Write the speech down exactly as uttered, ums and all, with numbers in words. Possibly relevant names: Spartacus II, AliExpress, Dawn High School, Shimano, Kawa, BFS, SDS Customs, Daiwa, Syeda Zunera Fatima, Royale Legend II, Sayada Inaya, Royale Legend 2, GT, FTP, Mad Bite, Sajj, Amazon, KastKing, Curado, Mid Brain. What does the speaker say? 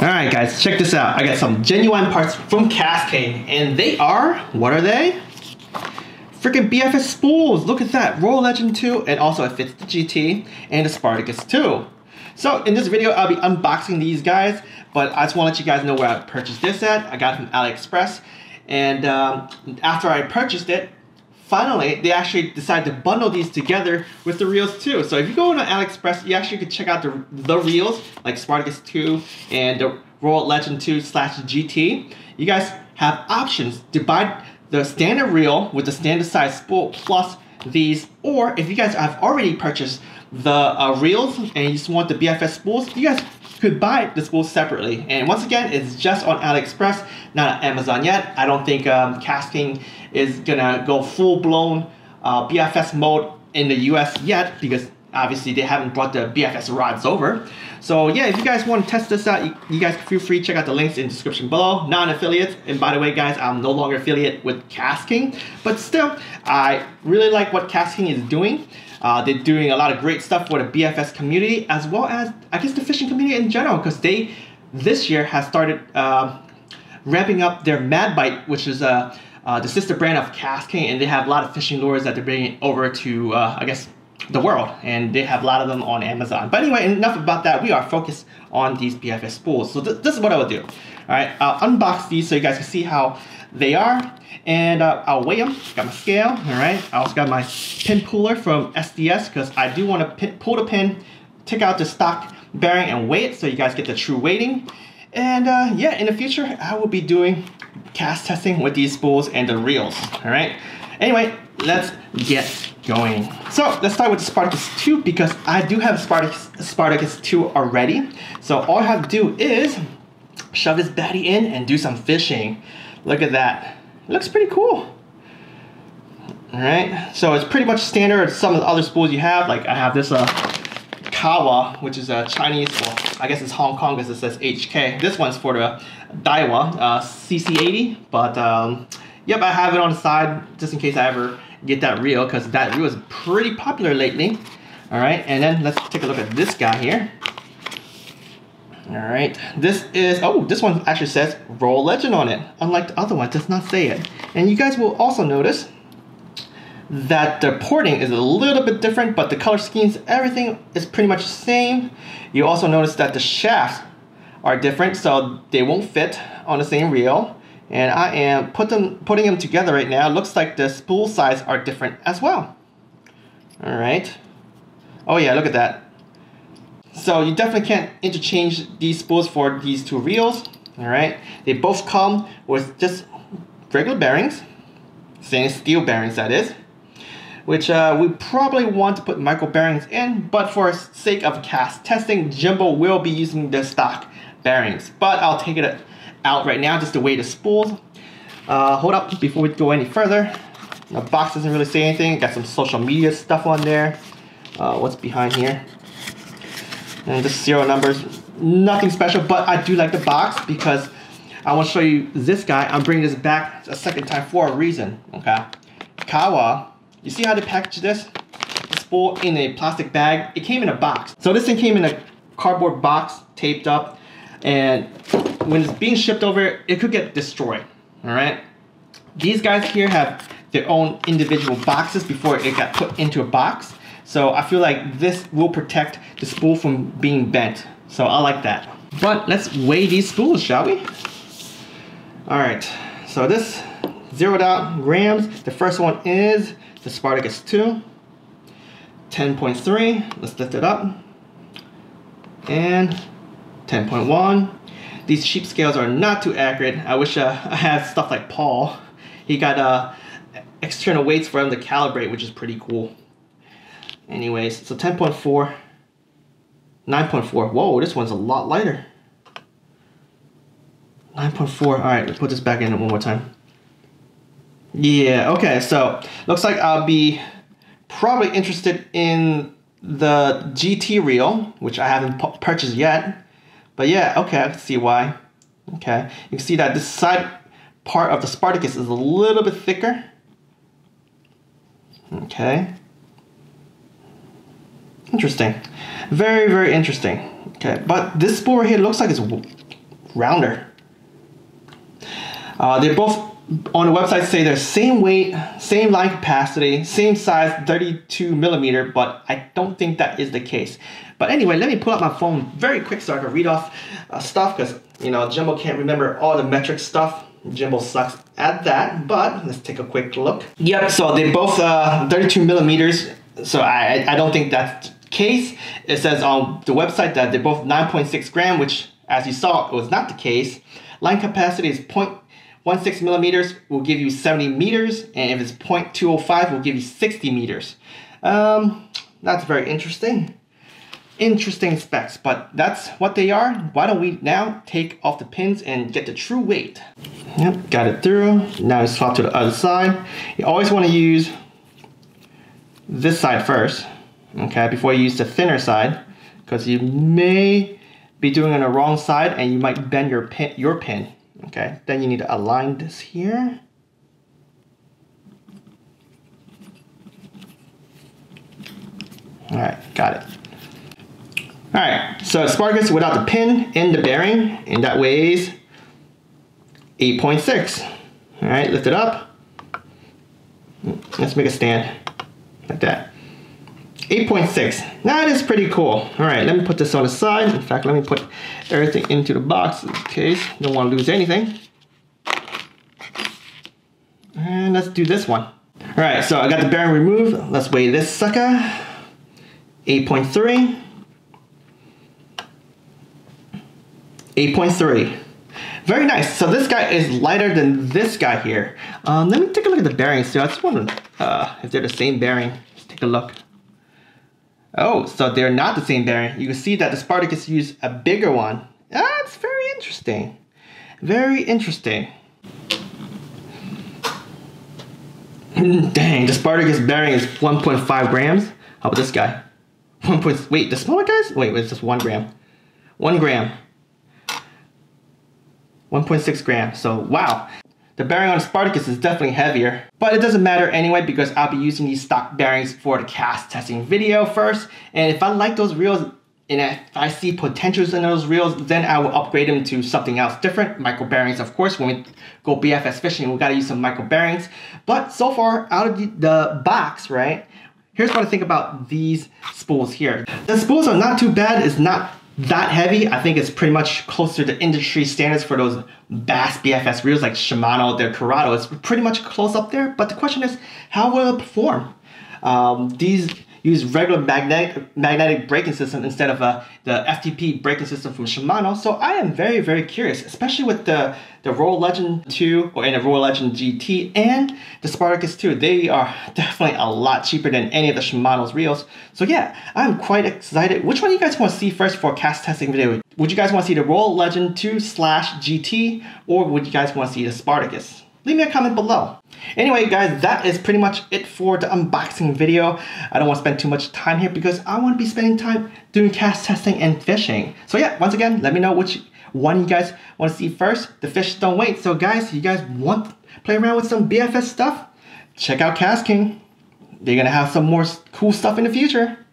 Alright guys, check this out. I got some genuine parts from KastKing, and they are, what are they? Freaking B F S spools! Look at that! Royale Legend two, and also it fits the G T and the Spartacus two. So in this video, I'll be unboxing these guys, but I just want to let you guys know where I purchased this at. I got it from AliExpress, and um, after I purchased it, finally, they actually decided to bundle these together with the reels too. So if you go on AliExpress, you actually could check out the, the reels, like Spartacus two and the Royale Legend two slash G T. You guys have options to buy the standard reel with the standard size spool plus these, or if you guys have already purchased the uh, reels and you just want the B F S spools, you guys could buy the spools separately. And once again, it's just on AliExpress, not on Amazon yet. I don't think um, KastKing is gonna go full-blown uh, B F S mode in the U S yet, because obviously they haven't brought the B F S rods over. So yeah, if you guys want to test this out, you, you guys feel free to check out the links in the description below. Non-affiliates, and by the way guys, I'm no longer affiliate with KastKing, but still, I really like what KastKing is doing. Uh, they're doing a lot of great stuff for the B F S community, as well as, I guess, the fishing community in general, because they, this year, has started uh, ramping up their Mad Bite, which is uh, uh, the sister brand of KastKing, and they have a lot of fishing lures that they're bringing over to, uh, I guess, the world, and they have a lot of them on Amazon. But anyway, enough about that. We are focused on these B F S spools. So th this is what I will do. All right, I'll unbox these so you guys can see how they are, and uh, I'll weigh them. Got my scale. All right, I also got my pin puller from S D S, because I do want to pull the pin, take out the stock bearing, and weigh it so you guys get the true weighting. And uh, yeah, in the future, I will be doing cast testing with these spools and the reels. All right. Anyway, let's get going. So let's start with the Spartacus two, because I do have Spartacus, Spartacus two already. So all I have to do is shove this baddie in and do some fishing. Look at that. It looks pretty cool. All right. So it's pretty much standard some of the other spools you have. Like I have this uh, Kawa, which is a Chinese, well, I guess it's Hong Kong because it says H K. This one's for the Daiwa uh, C C eighty, but um, yep, I have it on the side just in case I ever get that reel, because that reel is pretty popular lately. All right, and then let's take a look at this guy here. All right, this is, oh, this one actually says Royale Legend on it. Unlike the other one, it does not say it. And you guys will also notice that the porting is a little bit different, but the color schemes, everything is pretty much the same. You also notice that the shafts are different, so they won't fit on the same reel. And I am put them, putting them together right now. It looks like the spool size are different as well. All right. Oh yeah, look at that. So you definitely can't interchange these spools for these two reels. All right. They both come with just regular bearings, stainless steel bearings that is, which uh, we probably want to put micro bearings in, but for sake of cast testing, Jimbo will be using the stock bearings. But I'll take it out right now just to weigh the spools. Uh, hold up, before we go any further, the box doesn't really say anything. Got some social media stuff on there. Uh, what's behind here? And just serial numbers, nothing special, but I do like the box because I want to show you this guy. I'm bringing this back a second time for a reason, okay? Kawa, you see how they packaged this? The spool in a plastic bag. It came in a box. So this thing came in a cardboard box, taped up, and when it's being shipped over, it could get destroyed, all right? These guys here have their own individual boxes before it got put into a box. So I feel like this will protect the spool from being bent. So I like that. But let's weigh these spools, shall we? All right, so this zeroed out grams. The first one is the Spartacus two, ten point three. Let's lift it up. And ten point one. These cheap scales are not too accurate. I wish uh, I had stuff like Paul. He got uh, external weights for him to calibrate, which is pretty cool. Anyways, so ten point four, nine point four. Whoa, this one's a lot lighter. nine point four, all right, let's put this back in one more time. Yeah, okay, so looks like I'll be probably interested in the G T reel, which I haven't purchased yet. But yeah, okay, I can see why. Okay, you can see that this side part of the Spartacus is a little bit thicker. Okay. Interesting. Very, very interesting. Okay, but this spool right here looks like it's rounder. Uh, they both on the website say they're same weight, same line capacity, same size, thirty-two millimeter, but I don't think that is the case. But anyway, let me pull out my phone very quick so I can read off uh, stuff, because you know Jimbo can't remember all the metric stuff. Jimbo sucks at that, but let's take a quick look. Yep, so they both uh, thirty-two millimeters, so I, I don't think that's the case. It says on the website that they're both nine point six gram, which as you saw, it was not the case. Line capacity is zero point one six millimeters, will give you seventy meters, and if it's zero point two zero five, will give you sixty meters. Um, that's very interesting. Interesting specs, but that's what they are. Why don't we now take off the pins and get the true weight? Yep, got it through. Now we swap to the other side. You always want to use this side first, okay, before you use the thinner side, because you may be doing it on the wrong side and you might bend your pin, your pin. Okay, then you need to align this here. All right, got it. All right, so Spartacus without the pin in the bearing, and that weighs eight point six. All right, lift it up. Let's make a stand like that. eight point six, that is pretty cool. All right, let me put this on the side. In fact, let me put everything into the box in case, don't want to lose anything. And let's do this one. All right, so I got the bearing removed. Let's weigh this sucker, eight point three. eight point three. Very nice. So this guy is lighter than this guy here. Um, let me take a look at the bearings too. I just wonder uh, if they're the same bearing. Let's take a look. Oh, so they're not the same bearing. You can see that the Spartacus used a bigger one. That's very interesting. Very interesting. Dang, the Spartacus bearing is one point five grams. How about this guy? One point, wait, the smaller guys? Wait, it's just one gram. One gram. one point six grams, so wow. The bearing on Spartacus is definitely heavier, but it doesn't matter anyway because I'll be using these stock bearings for the cast testing video first. And if I like those reels and if I see potentials in those reels, then I will upgrade them to something else different. Micro bearings, of course. When we go B F S fishing, we gotta use some micro bearings. But so far, out of the box, right? Here's what I think about these spools here. The spools are not too bad. It's not that heavy. I think it's pretty much closer to industry standards for those bass B F S reels like Shimano, their Curado. It's pretty much close up there, but the question is, how will it perform? Um, these use regular magnetic magnetic braking system instead of uh, the F T P braking system from Shimano, so I am very, very curious, especially with the, the Royale Legend two or in the Royale Legend G T and the Spartacus two. They are definitely a lot cheaper than any of the Shimano's reels. So yeah, I'm quite excited. Which one do you guys want to see first for a cast testing video? Would you guys want to see the Royale Legend two slash G T or would you guys want to see the Spartacus? Leave me a comment below. Anyway guys, that is pretty much it for the unboxing video. I don't want to spend too much time here because I want to be spending time doing cast testing and fishing. So yeah, once again, let me know which one you guys want to see first. The fish don't wait. So guys, you guys want to play around with some B F S stuff? Check out KastKing. They're going to have some more cool stuff in the future.